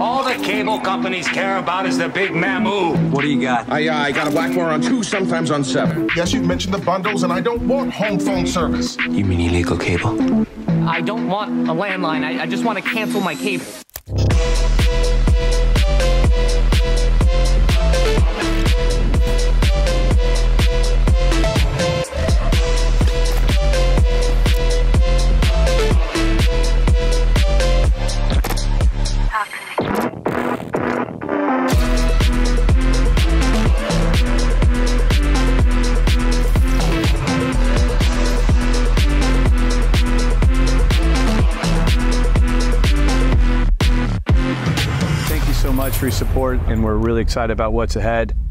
All the cable companies care about is the big Mamu. What do you got? I got a Blackmore on 2, sometimes on 7. Yes, you've mentioned the bundles, and I don't want home phone service. You mean illegal cable? I don't want a landline. I just want to cancel my cable. Thank you so much for your support, and we're really excited about what's ahead.